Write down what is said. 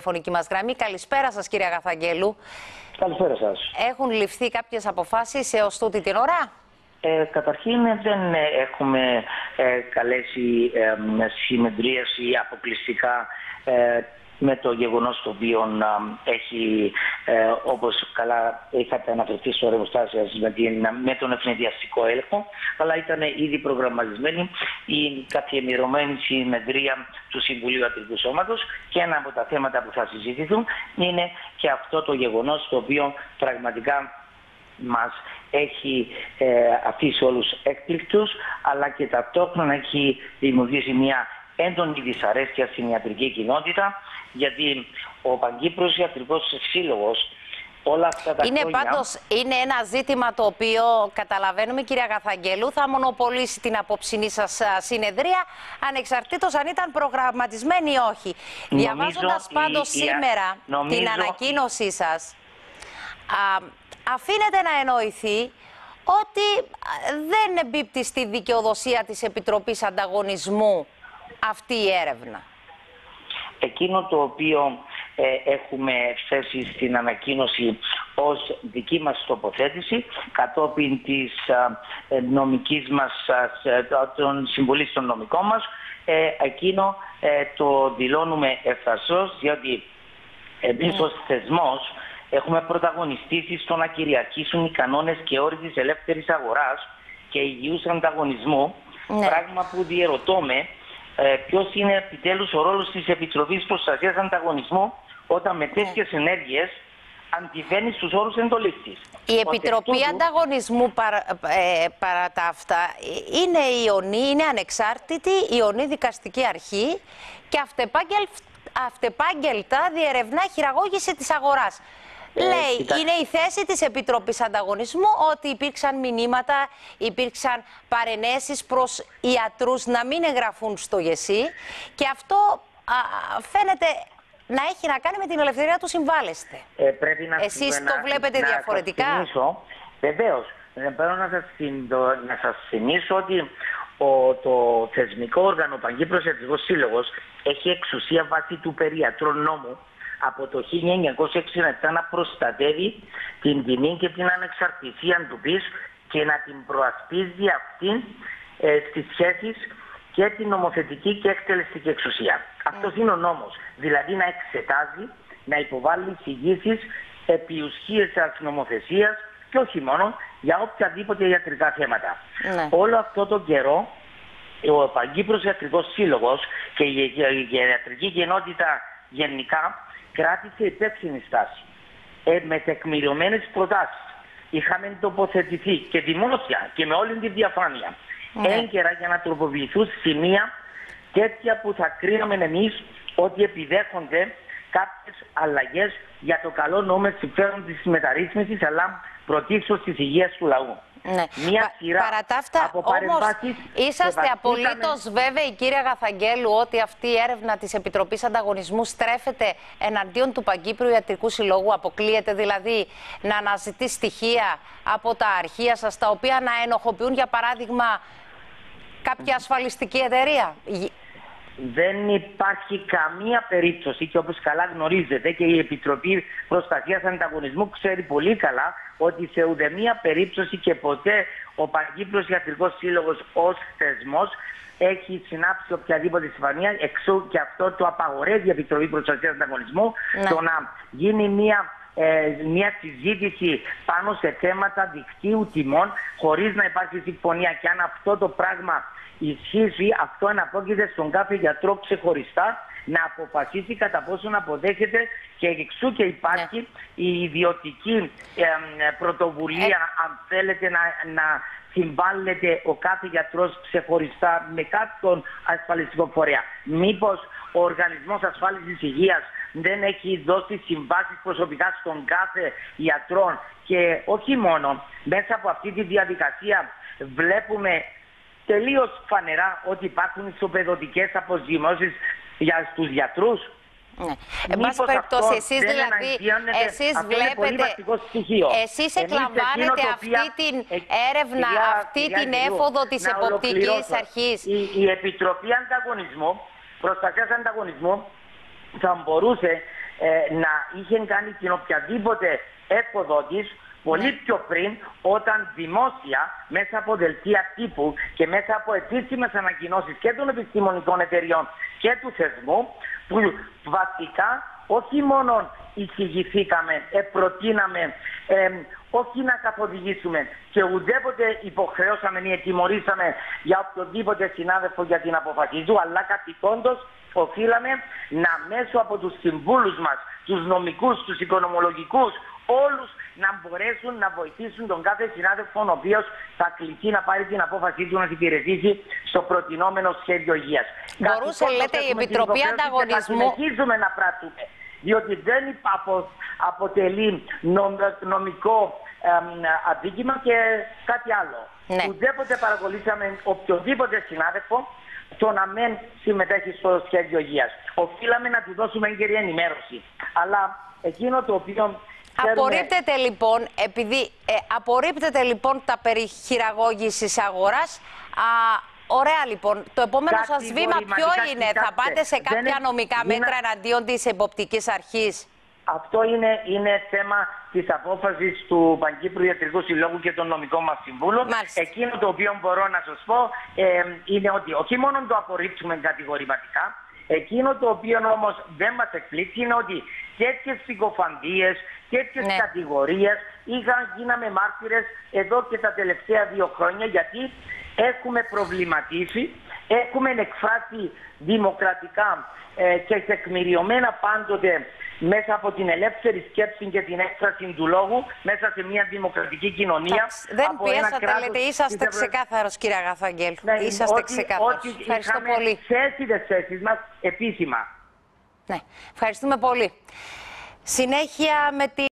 Φωνική μας γραμμή. Καλησπέρα σας, κύριε Αγαθαγγέλου. Καλησπέρα σας. Έχουν ληφθεί κάποιες αποφάσεις έως τούτη την ώρα? Καταρχήν δεν έχουμε καλέσει συνεδρίαση αποκλειστικά με το γεγονός το οποίο έχει, όπως καλά είχατε αναφερθεί στο εργοστάσιο με τον ευνηδιαστικό έλεγχο, αλλά ήταν ήδη προγραμματισμένη η καθιεμιρωμένη συνεδρία του Συμβουλίου Ιατρικού Σώματος και ένα από τα θέματα που θα συζητηθούν είναι και αυτό το γεγονός το οποίο πραγματικά μας έχει αφήσει όλους έκπληκτους, αλλά και ταυτόχρονα έχει δημιουργήσει μια έντονη δυσαρέσκεια στην ιατρική κοινότητα, γιατί ο Παγκύπριος Ιατρικός Σύλλογος όλα αυτά τα χρόνια... Πάντως, είναι ένα ζήτημα το οποίο καταλαβαίνουμε, κυρία Αγαθαγγέλου, θα μονοπολίσει την απόψινή σας συνεδρία, ανεξαρτήτως αν ήταν προγραμματισμένη ή όχι. Διαβάζοντας πάντως σήμερα την ανακοίνωσή σας, αφήνεται να εννοηθεί ότι δεν εμπίπτει στη δικαιοδοσία της Επιτροπής Ανταγωνισμού αυτή η έρευνα. Εκείνο το οποίο έχουμε θέσει στην ανακοίνωση ως δική μας τοποθέτηση κατόπιν της νομικής μας, των συμβουλής των νομικών μας, εκείνο το δηλώνουμε ευθαρσώς, διότι εμείς ως θεσμός έχουμε πρωταγωνιστήσει στο να κυριαρχήσουν οι κανόνες και όροι της ελεύθερης αγοράς και υγιούς ανταγωνισμού, πράγμα που διερωτώμε ποιος είναι επιτέλους ο ρόλος της Επιτροπής Προστασίας Ανταγωνισμού όταν με τέτοιες ενέργειες αντιβαίνει στους όρους εντολής της. Η Επιτροπή Ανταγωνισμού παρά τα αυτά είναι ιονή, είναι ανεξάρτητη, ιονή δικαστική αρχή και αυτεπάγγελτα διερευνά χειραγώγηση της αγοράς. Λέει, είναι η θέση της Επιτροπής Ανταγωνισμού ότι υπήρξαν μηνύματα, υπήρξαν παρενέσεις προς ιατρούς να μην εγγραφούν στο ΓΕΣΥ και αυτό φαίνεται να έχει να κάνει με την ελευθερία του συμβάλλεστε. Εσείς το βλέπετε διαφορετικά? Βεβαίως. Πρέπει να σας θυμίσω ότι το θεσμικό όργανο Παγκύπριος Ιατρικός Σύλλογος έχει εξουσία βάσει του περιατρών νόμου από το 1967 να προστατεύει την τιμή και την ανεξαρτησία του ΠΙΣ και να την προασπίζει αυτήν στις σχέσεις και την νομοθετική και εκτελεστική εξουσία. Αυτός είναι ο νόμος, δηλαδή να εξετάζει, να υποβάλλει εισηγήσεις επί ουσίας της νομοθεσίας και όχι μόνο για οποιαδήποτε ιατρικά θέματα. Όλο αυτό το καιρό ο Παγκύπριος Ιατρικός Σύλλογος και η ιατρική κοινότητα γενικά κράτησε υπεύθυνη στάση, με τεκμηριωμένες προτάσεις. Είχαμε τοποθετηθεί και δημόσια και με όλη τη διαφάνεια. Έγκαιρα για να τροποποιηθούν σημεία τέτοια που θα κρίναμε εμείς ότι επιδέχονται κάποιες αλλαγές για το καλό νόμο συμφέρον της μεταρρύθμισης, αλλά πρωτίστως της υγείας του λαού. Μια σειρά από παρεμβάσεις. Είσαστε απολύτως βέβαιοι, κύριε Αγαθαγγέλου, ότι αυτή η έρευνα της Επιτροπής Ανταγωνισμού στρέφεται εναντίον του Παγκύπριου Ιατρικού Συλλόγου? Αποκλείεται δηλαδή να αναζητεί στοιχεία από τα αρχεία σας τα οποία να ενοχοποιούν, για παράδειγμα, κάποια ασφαλιστική εταιρεία? Δεν υπάρχει καμία περίπτωση και όπως καλά γνωρίζετε και η Επιτροπή Προστασίας Ανταγωνισμού ξέρει πολύ καλά ότι σε ουδέμια περίπτωση και ποτέ ο Παγκύπριος Ιατρικός Σύλλογος ως θεσμός έχει συνάψει οποιαδήποτε συμφωνία, εξού και αυτό το απαγορεύει η Επιτροπή Προστασίας Ανταγωνισμού, το να γίνει μια συζήτηση πάνω σε θέματα δικτύου τιμών χωρίς να υπάρχει συμφωνία. Και αν αυτό το πράγμα ισχύσει, αυτό αναπόκειται στον κάθε γιατρό ξεχωριστά να αποφασίσει κατά πόσο αποδέχεται, και εξού και υπάρχει η ιδιωτική πρωτοβουλία, αν θέλετε, να συμβάλλεται ο κάθε γιατρός ξεχωριστά με κάποιον ασφαλιστικό φορέα. Μήπως ο Οργανισμός Ασφάλισης Υγείας δεν έχει δώσει συμβάσεις προσωπικά στον κάθε γιατρό? Και όχι μόνο, μέσα από αυτή τη διαδικασία βλέπουμε τελείως φανερά ότι υπάρχουν ισοπεδωτικές αποζημιώσεις για στους γιατρούς. Εν πάση περιπτώσει, εσείς δηλαδή, εσείς εκλαμβάνετε αυτή την έρευνα, αυτή την έφοδο της εποπτικής αρχής. Η Επιτροπή Προστασίας Ανταγωνισμού θα μπορούσε να είχε κάνει την οποιαδήποτε έκοδο της πολύ πιο πριν, όταν δημόσια μέσα από δελτία τύπου και μέσα από επίσημες ανακοινώσεις και των επιστημονικών εταιριών και του θεσμού, που βασικά όχι μόνο εισηγηθήκαμε, προτείναμε, όχι να καθοδηγήσουμε και ουδέποτε υποχρεώσαμε ή ετιμωρήσαμε για οποιοδήποτε συνάδελφο για την αποφασή του, αλλά καθηκόντως οφείλαμε να μέσω από τους συμβούλους μας, τους νομικούς, τους οικονομολογικούς, όλους να μπορέσουν να βοηθήσουν τον κάθε συνάδελφο ο οποίος θα κληθεί να πάρει την απόφασή του να την υπηρετήσει στο προτινόμενο σχέδιο υγείας. Μπορούσε, λέτε, η Επιτροπή Ανταγωνισμού... Θα συνεχίζουμε να πράττουμε, διότι δεν αποτελεί νομικό αδίκημα και κάτι άλλο. Ναι. Ουδέποτε παρακολουθήσαμε οποιοδήποτε συνάδελφο το να μην συμμετέχει στο σχέδιο υγείας. Οφείλαμε να του δώσουμε έγκαιρη ενημέρωση. Αλλά εκείνο το οποίο... Απορρίπτεται λοιπόν, επειδή απορρίπτεται λοιπόν τα περί χειραγώγησης αγοράς. Ωραία λοιπόν, το επόμενο σας βήμα ποιο είναι, θα πάτε σε κάποια νομικά μέτρα εναντίον της εποπτικής αρχής? Αυτό είναι θέμα της απόφασης του Παγκύπριου Ιατρικού Συλλόγου και των νομικών μας συμβούλων. Μάλιστα. Εκείνο το οποίο μπορώ να σας πω είναι ότι όχι μόνο το απορρίπτουμε κατηγορηματικά, εκείνο το οποίο όμως δεν μας εκπλήξει είναι ότι τέτοιες συκοφαντίες, τέτοιες κατηγορίες γίναμε μάρτυρες εδώ και τα τελευταία 2 χρόνια, γιατί έχουμε προβληματίσει, έχουμε εκφράσει δημοκρατικά και τεκμηριωμένα πάντοτε μέσα από την ελεύθερη σκέψη και την έκφραση του λόγου μέσα σε μια δημοκρατική κοινωνία. Δεν πιέσατε, λέτε, είσαστε ξεκάθαρος, κύριε Αγαθαγγέλου. Είσαστε ξεκάθαρος. Ευχαριστώ πολύ. Τις θέσεις μας επίσημα. Ναι, ευχαριστούμε πολύ. Συνέχεια με τη